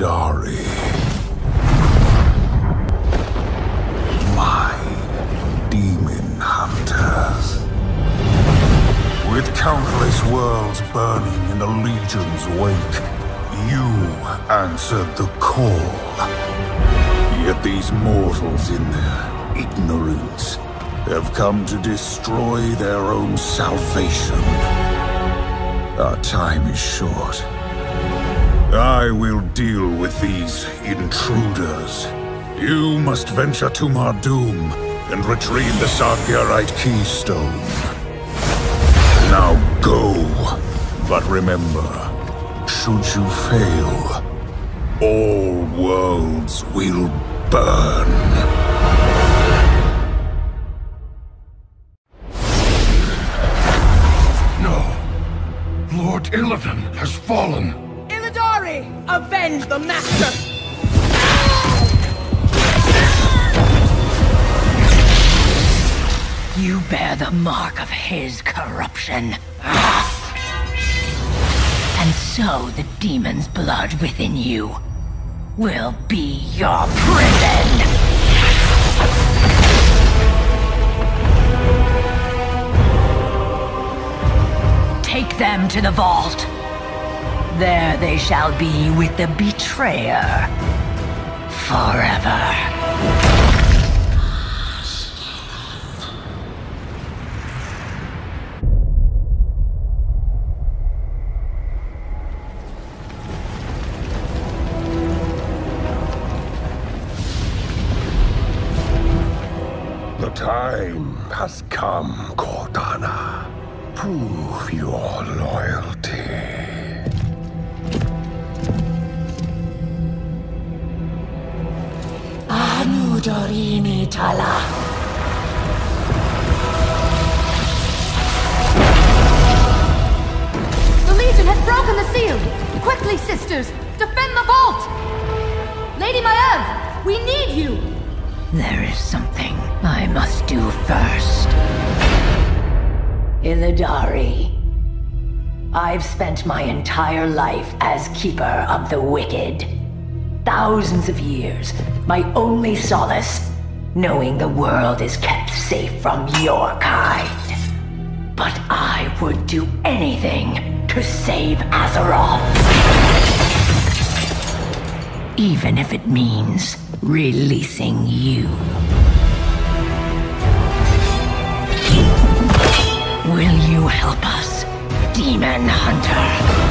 Illidari. My demon hunters. With countless worlds burning in the Legion's wake, you answered the call. Yet these mortals in their ignorance have come to destroy their own salvation. Our time is short. I will deal with these intruders. You must venture to Mardum and retrieve the Sargerite Keystone. Now go, but remember, should you fail, all worlds will burn. Lord Illidan has fallen! Illidari! Avenge the Master! You bear the mark of his corruption. And so the demon's blood within you will be your prison! Take them to the vault. There they shall be with the betrayer forever. The time has come, Cortana. Prove your loyalty. Udari-ni-tala. The Legion has broken the seal! Quickly, sisters! Defend the vault! Lady Maiev, we need you! There is something I must do first. Illidari, I've spent my entire life as Keeper of the Wicked. Thousands of years, my only solace, knowing the world is kept safe from your kind. But I would do anything to save Azeroth. Even if it means releasing you. Will you help us, Demon Hunter?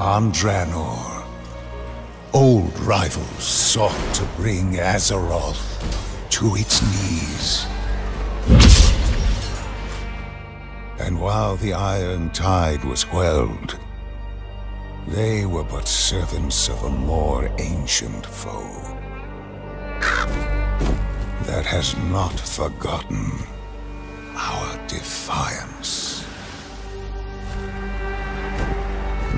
I'm Draenor, old rivals sought to bring Azeroth to its knees. And while the Iron Tide was quelled, they were but servants of a more ancient foe that has not forgotten our defiance.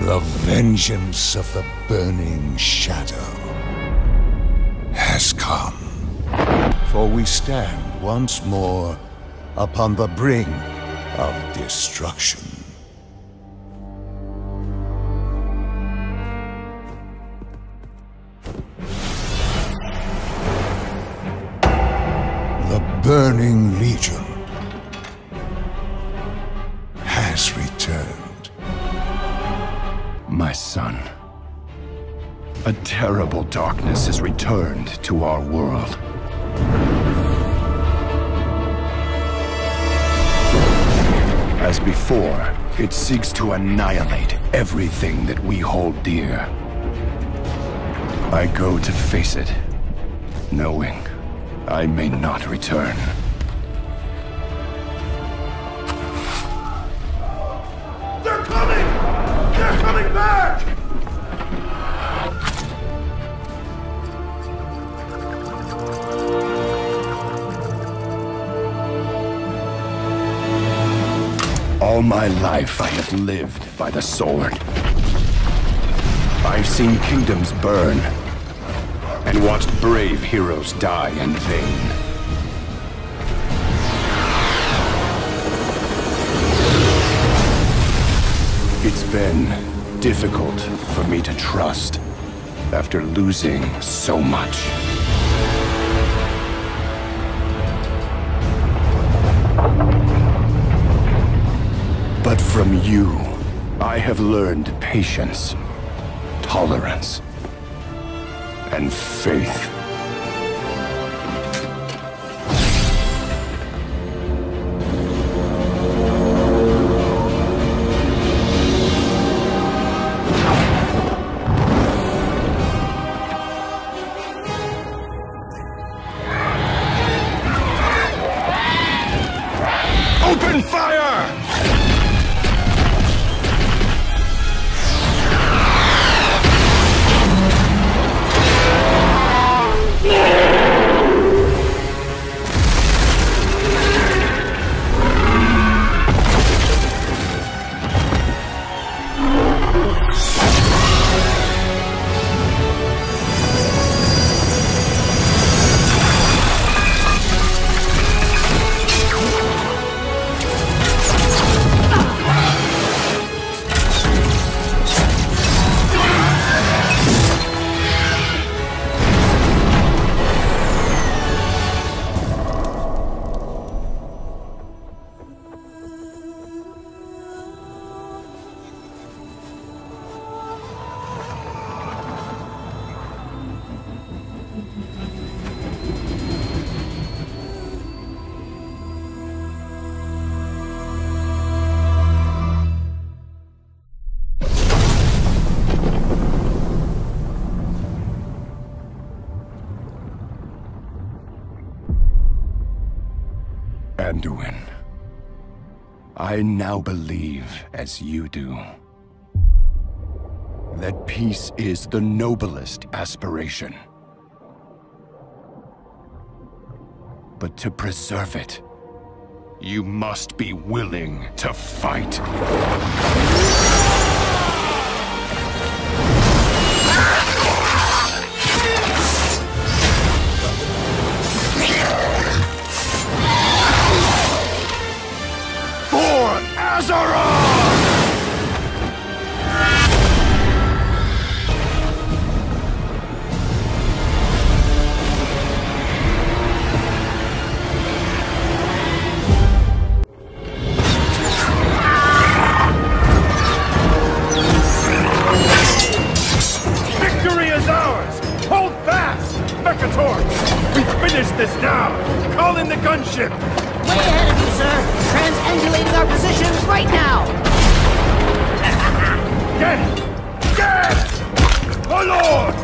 The vengeance of the Burning Shadow has come, for we stand once more upon the brink of destruction. The Burning Legion has returned. My son, a terrible darkness has returned to our world. As before, it seeks to annihilate everything that we hold dear. I go to face it, knowing I may not return. They're coming! They're coming back! All my life I have lived by the sword. I've seen kingdoms burn, and watched brave heroes die in vain. It's been difficult for me to trust after losing so much. But from you, I have learned patience, tolerance, and faith. Open fire! Anduin, I now believe, as you do, that peace is the noblest aspiration. But to preserve it, you must be willing to fight. Get! Get! Oh Lord!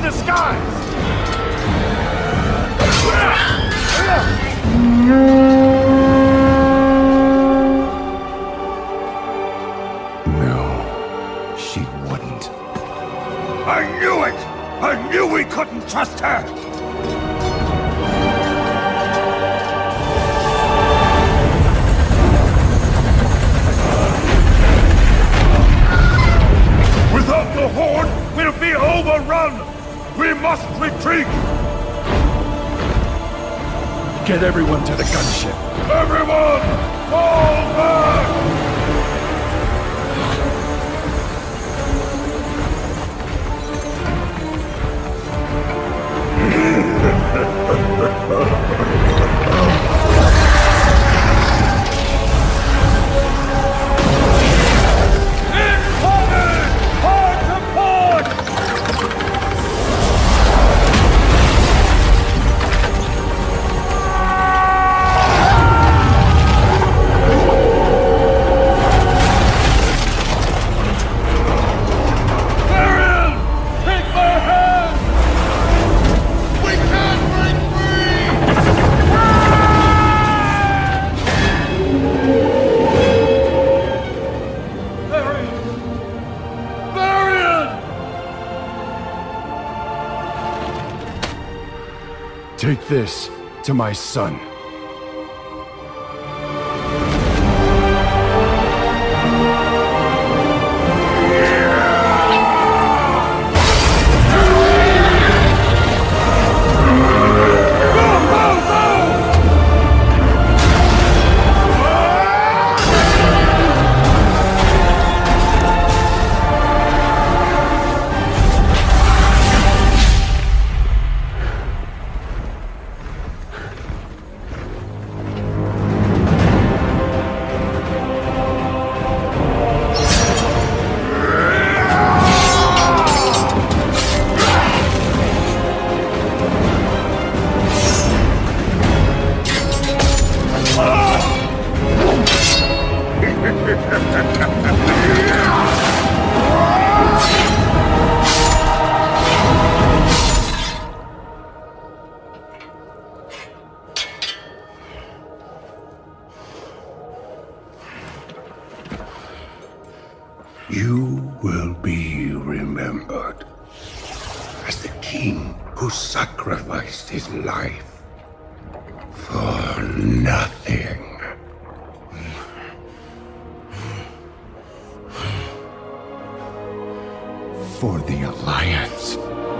free disguise! I knew it! I knew we couldn't trust her! Without the Horde, we'll be overrun! We must retreat! Get everyone to the gunship! Everyone! Fall back! Take this to my son. You will be remembered as the king who sacrificed his life for nothing. For the Alliance.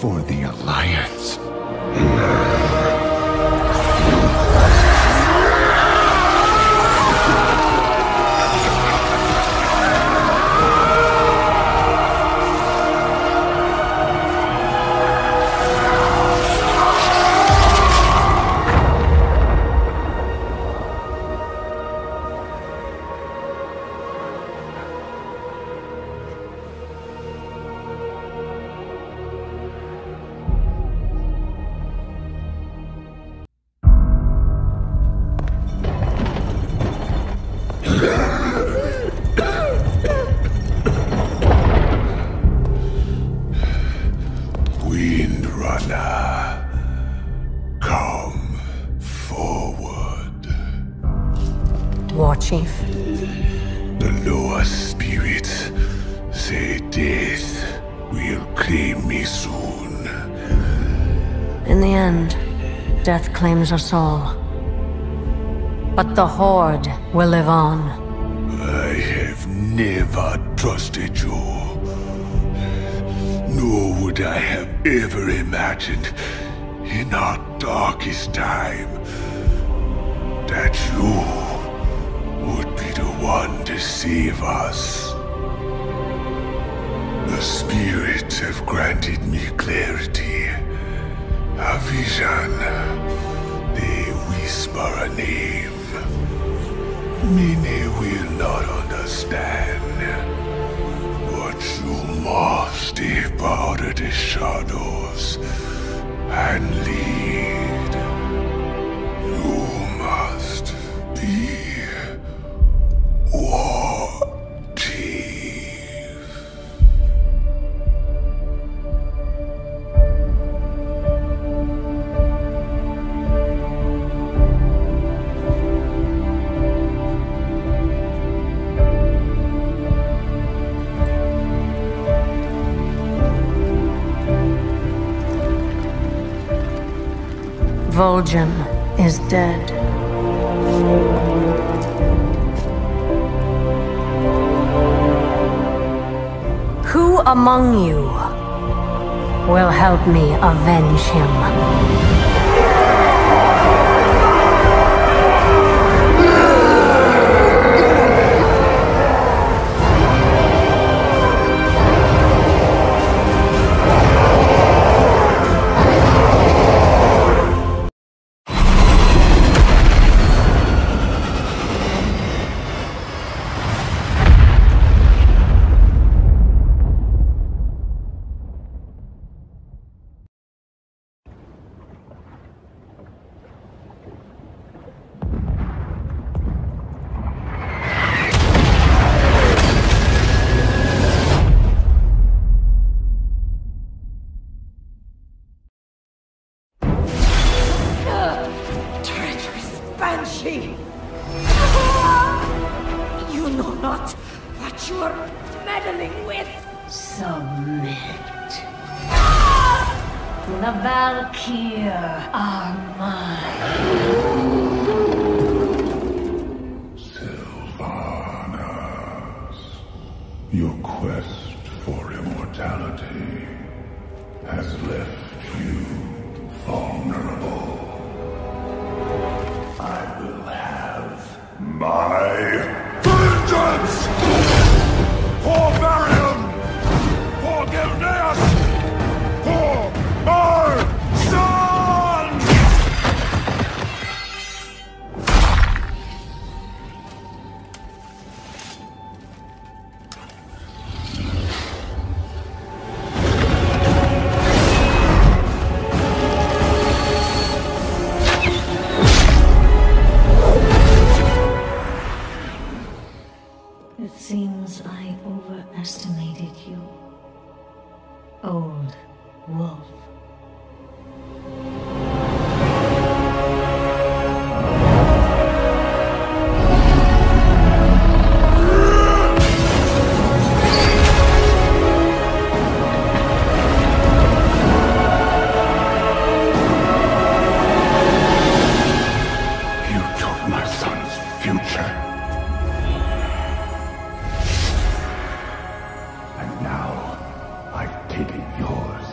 For the Alliance. end, death claims us all. But the Horde will live on. I have never trusted you. Nor would I have ever imagined, in our darkest time, that you would be the one to save us. The spirits have granted me clarity, a vision. They whisper a name many will not understand, but you must step out of the shadows and lead. You must be Vol'jin is dead. Who among you will help me avenge him? And now, I've taken yours.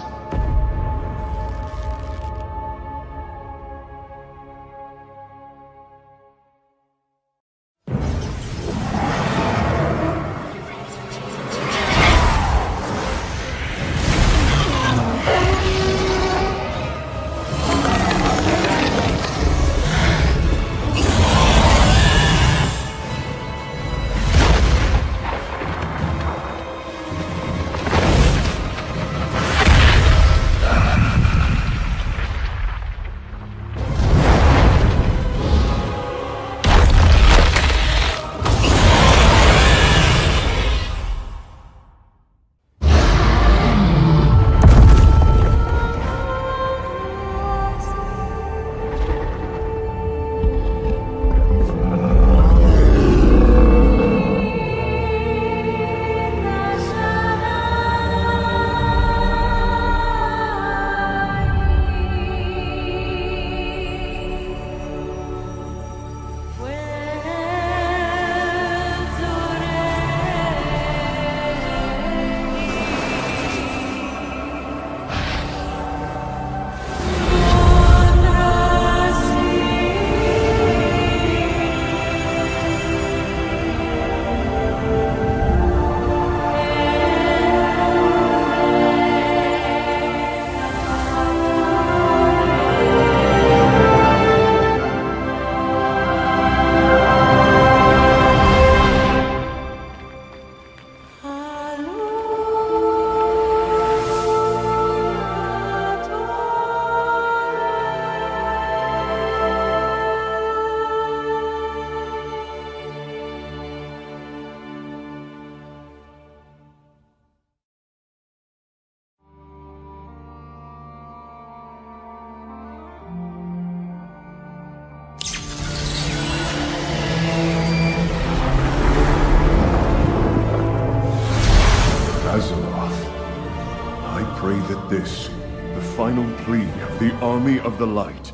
that this, the final plea of the Army of the Light,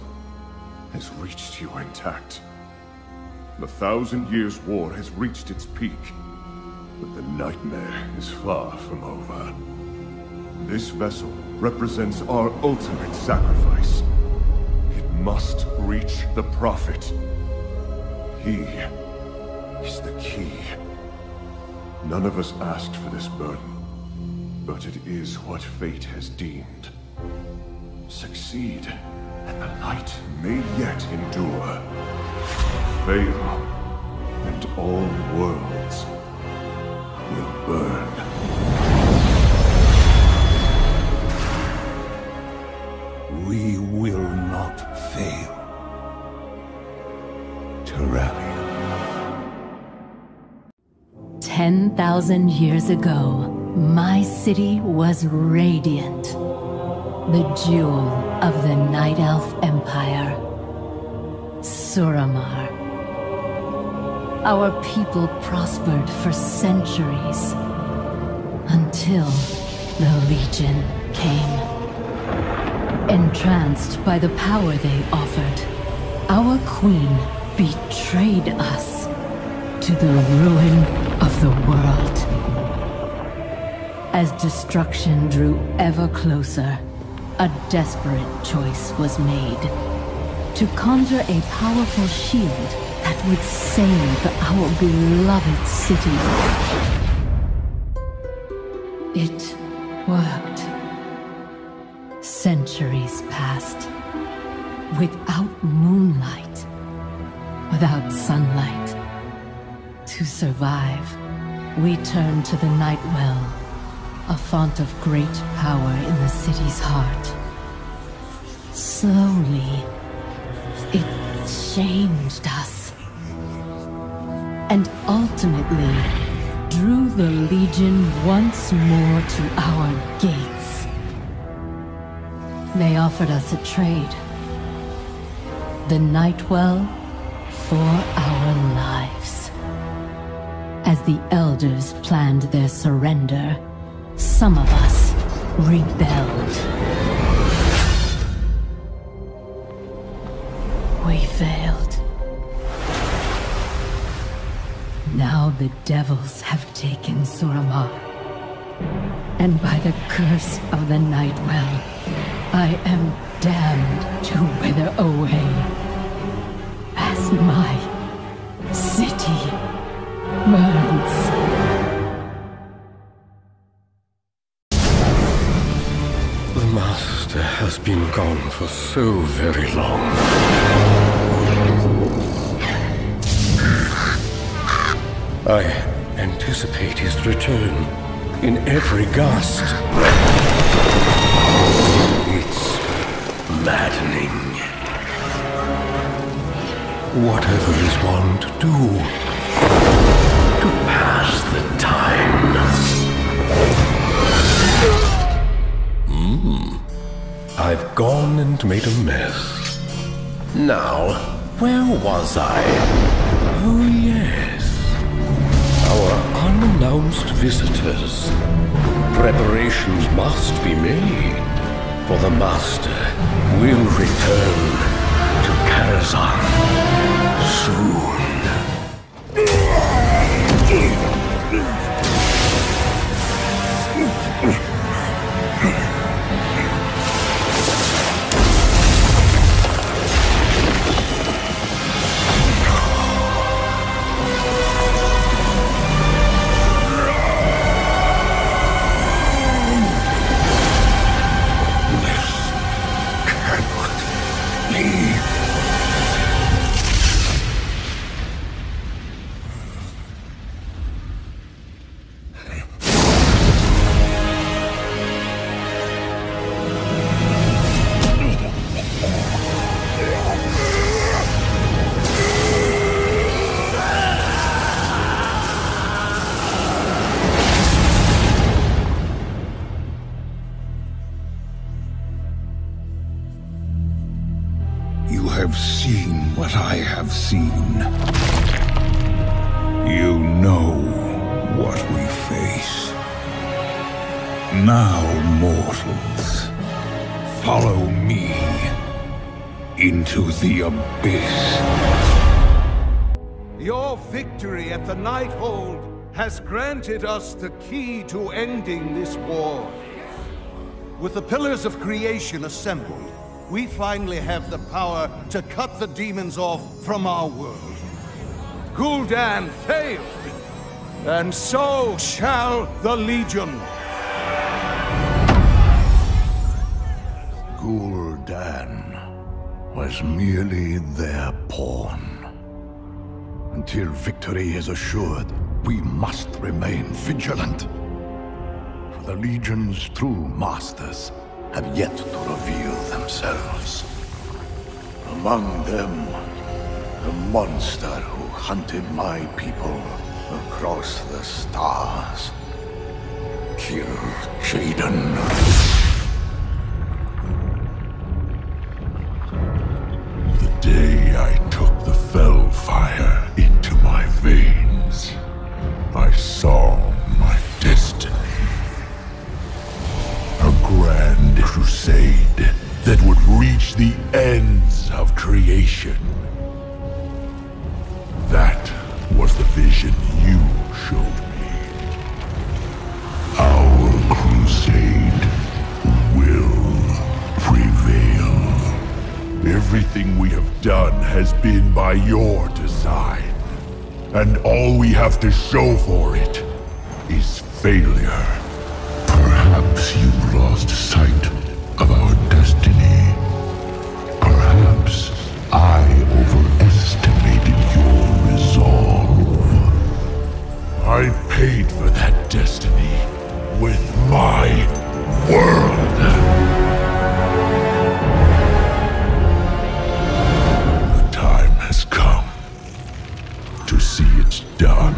has reached you intact. The Thousand Years' War has reached its peak, but the nightmare is far from over. This vessel represents our ultimate sacrifice. It must reach the Prophet. He is the key. None of us asked for this burden, but it is what fate has deemed. Succeed, and the light may yet endure. Fail, and all worlds will burn. We will not fail. Turalyon. 10,000 years ago, my city was radiant, the jewel of the Night Elf Empire, Suramar. Our people prospered for centuries, until the Legion came. Entranced by the power they offered, our queen betrayed us to the ruin of the world. As destruction drew ever closer, a desperate choice was made: to conjure a powerful shield that would save our beloved city. It worked. Centuries passed, without moonlight, without sunlight. To survive, we turn to the Nightwell, a font of great power in the city's heart. Slowly, it changed us, and ultimately drew the Legion once more to our gates. They offered us a trade: the Nightwell for our lives. As the elders planned their surrender, some of us rebelled. We failed. Now the devils have taken Suramar. And by the curse of the Nightwell, I am damned to wither away as my city burns. The Master has been gone for so very long. I anticipate his return in every gust. It's maddening. Whatever is one to do to pass the time. I've gone and made a mess. Now, where was I? Oh yes, our unannounced visitors. Preparations must be made, for the Master will return to Karazhan soon. You know what we face. Now, mortals, follow me into the abyss. Your victory at the Nighthold has granted us the key to ending this war. With the pillars of creation assembled, we finally have the power to cut the demons off from our world. Gul'dan failed, and so shall the Legion. Gul'dan was merely their pawn. Until victory is assured, we must remain vigilant. For the Legion's true masters have yet to reveal themselves. Among them, the monster who hunted my people across the stars, Kil'jaeden. I took the fell fire into my veins. I saw my destiny. A grand crusade that would reach the ends of creation. That was the vision you showed me. Our crusade will prevail. Everything we have done has been by your design, and all we have to show for it is failure. Perhaps you've lost sight of our destiny. Perhaps I overestimated your resolve. I paid for that destiny with my world. To see it's done.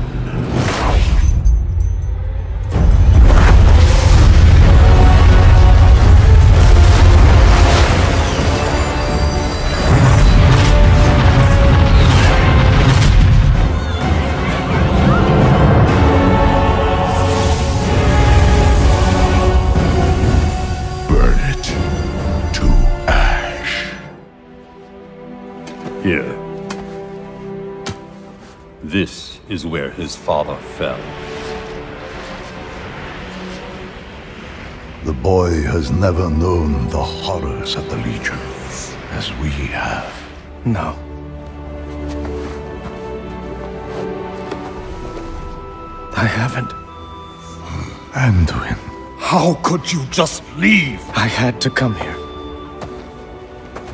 Burn it to ash. Here. This is where his father fell. The boy has never known the horrors of the Legion as we have. No. I haven't. Anduin. How could you just leave? I had to come here.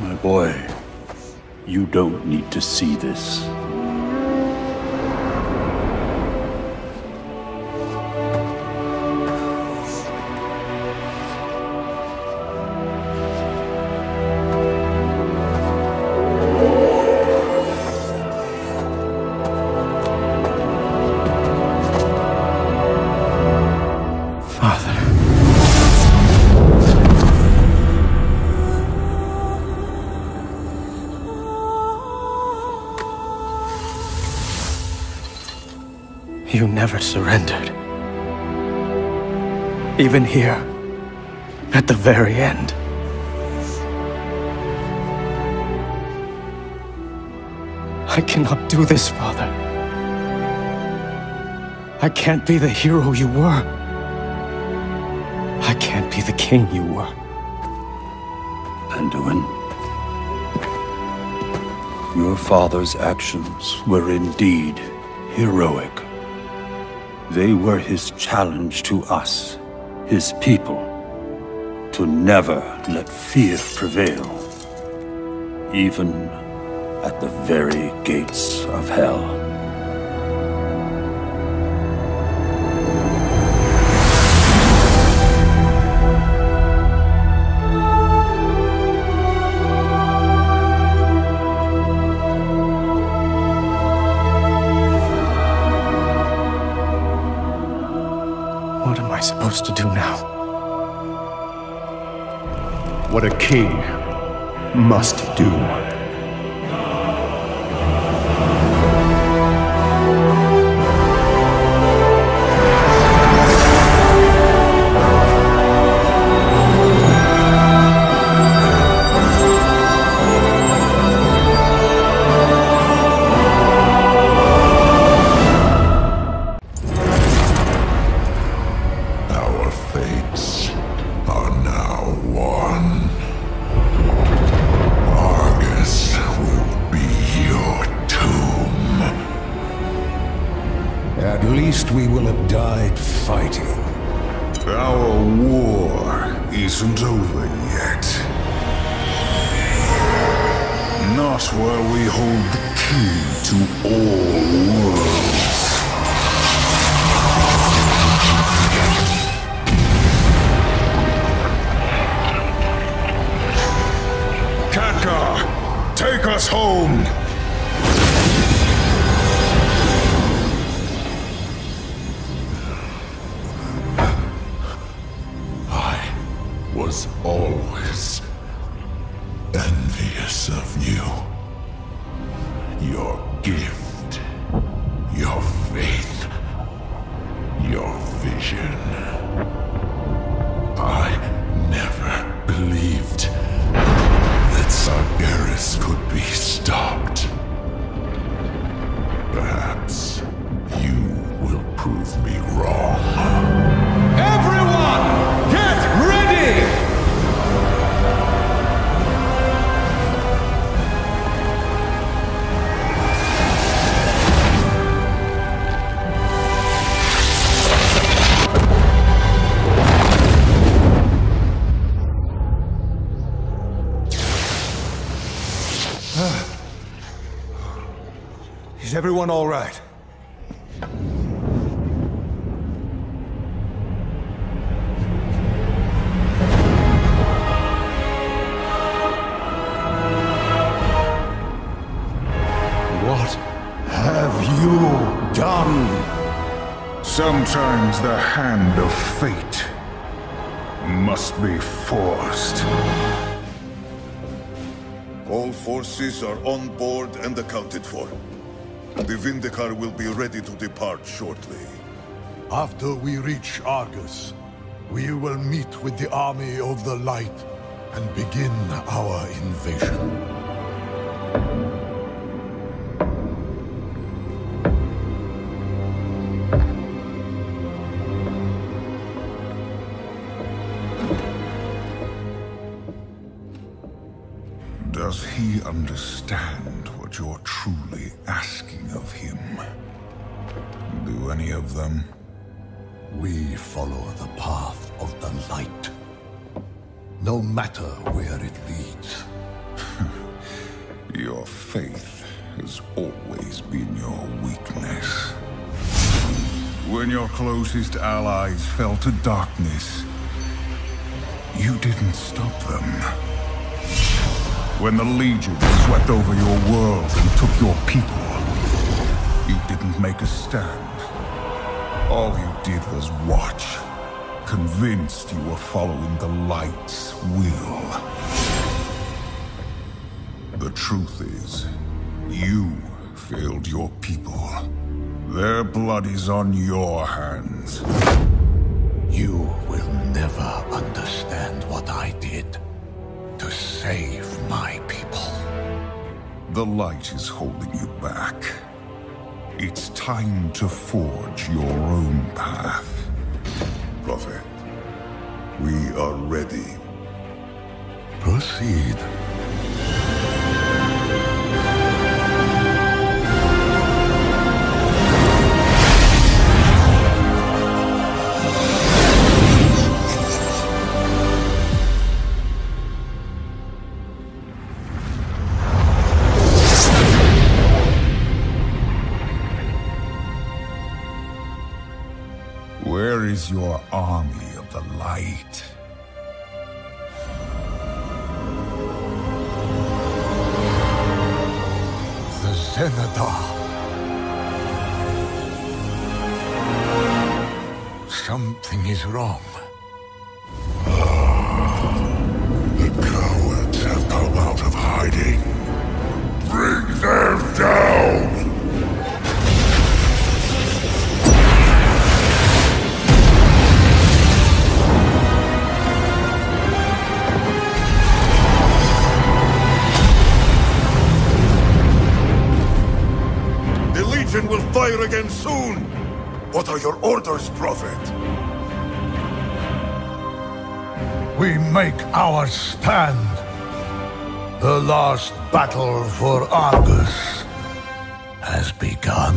My boy, you don't need to see this. Never surrendered. Even here, at the very end. I cannot do this, Father. I can't be the hero you were. I can't be the king you were. Anduin, your father's actions were indeed heroic. They were his challenge to us, his people, to never let fear prevail, even at the very gates of hell. Supposed to do now? What a king must do. fates are now one. Argus will be your tomb. At least we will have died fighting. Our war isn't over yet. Not while we hold the key to all worlds. Katkar, take us home! I was always envious of you. Your gift, your faith, your vision. I never believed that Sargeras could be stopped. Perhaps you will prove me wrong. Everyone, get ready! Is everyone all right? What have you done? Sometimes the hand of fate must be forced. All forces are on board and accounted for. The Vindicar will be ready to depart shortly. After we reach Argus, we will meet with the Army of the Light and begin our invasion. Does he understand what you're truly asking of him? Do any of them? We follow the path of the light, no matter where it leads. Your faith has always been your weakness. When your closest allies fell to darkness, you didn't stop them. When the Legion swept over your world and took your people, you didn't make a stand. All you did was watch, convinced you were following the Light's will. The truth is, you failed your people. Their blood is on your hands. You will never understand what I did. To save my people. The light is holding you back. It's time to forge your own path. Prophet, we are ready. Proceed. Is your army of the light. The Xenadar. Something is wrong. The cowards have come out of hiding. Bring them down! Will fire again soon! What are your orders, Prophet? we make our stand. The last battle for Argus has begun.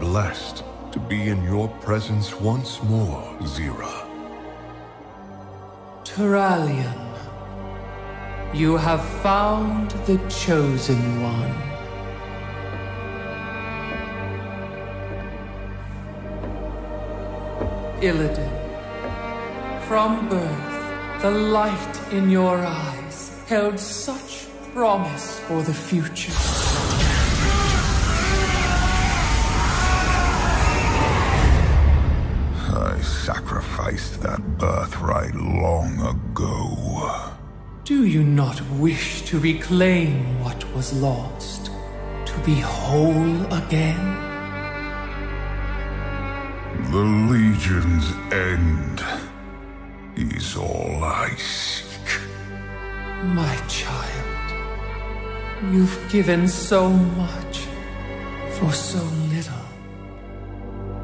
Blessed to be in your presence once more, Zira. Turalyon, you have found the Chosen One. Illidan, from birth, the light in your eyes held such promise for the future. Sacrificed that birthright long ago. Do you not wish to reclaim what was lost? To be whole again? The Legion's end is all I seek. My child, you've given so much for so little.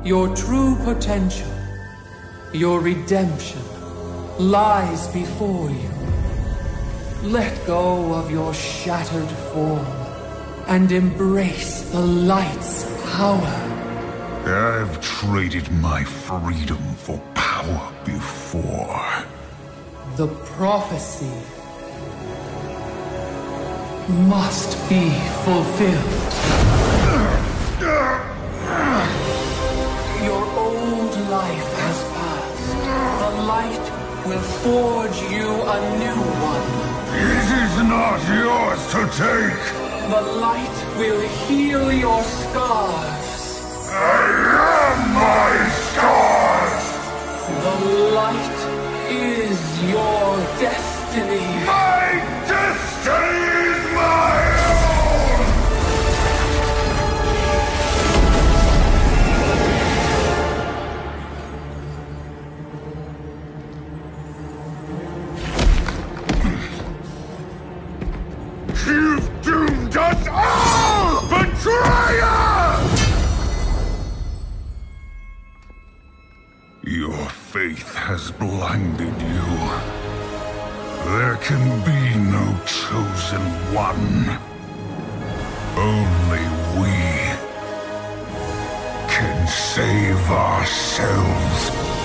Your true potential, your redemption, lies before you. Let go of your shattered form and embrace the light's power. I've traded my freedom for power before. The prophecy must be fulfilled. Your old life has passed. The light will forge you a new one. It is not yours to take. The light will heal your scars. I am my scars. The light is your destiny. My destiny is my own. You've doomed us all! Betrayer! Your faith has blinded you. There can be no chosen one. Only we can save ourselves.